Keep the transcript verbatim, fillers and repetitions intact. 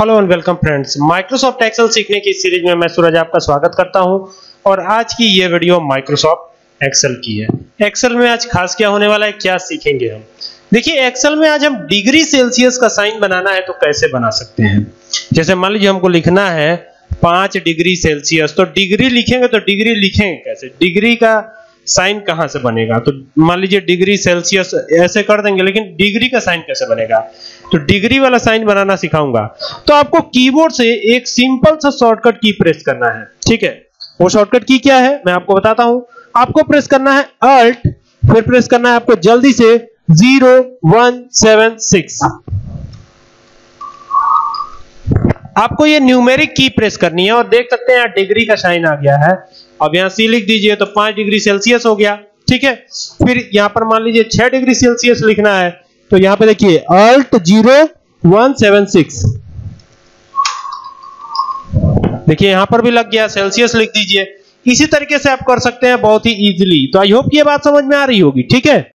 Hello and welcome friends, Microsoft Excel सीखने की series में मैं सूरज आपका स्वागत करता हूं और आज की ये वीडियो माइक्रोसॉफ्ट एक्सेल की है। एक्सेल में आज खास क्या होने वाला है, क्या सीखेंगे हम? देखिए, एक्सेल में आज हम डिग्री सेल्सियस का साइन बनाना है तो कैसे बना सकते हैं। जैसे मान लीजिए हमको लिखना है पांच डिग्री सेल्सियस, तो डिग्री लिखेंगे तो डिग्री लिखेंगे कैसे, डिग्री का साइन कहां से बनेगा? तो मान लीजिए डिग्री सेल्सियस ऐसे कर देंगे, लेकिन डिग्री का साइन कैसे बनेगा? तो डिग्री वाला साइन बनाना सिखाऊंगा। तो आपको कीबोर्ड से एक सिंपल सा शॉर्टकट की प्रेस करना है, ठीक है? वो शॉर्टकट की क्या है मैं आपको बताता हूं। आपको प्रेस करना है अल्ट, फिर प्रेस करना है आपको जल्दी से जीरो वन सेवन सिक्स। आपको ये न्यूमेरिक की प्रेस करनी है और देख सकते हैं यहाँ डिग्री का साइन आ गया है। अब यहाँ सी लिख दीजिए तो पांच डिग्री सेल्सियस हो गया, ठीक है? फिर यहाँ पर मान लीजिए छह डिग्री सेल्सियस लिखना है, तो यहाँ पे देखिए alt zero one seven six, देखिए यहाँ पर भी लग गया, सेल्सियस लिख दीजिए। इसी तरीके से आप कर सकते हैं बहुत ही इजीली। तो आई होप ये बात समझ में आ रही होगी, ठीक है?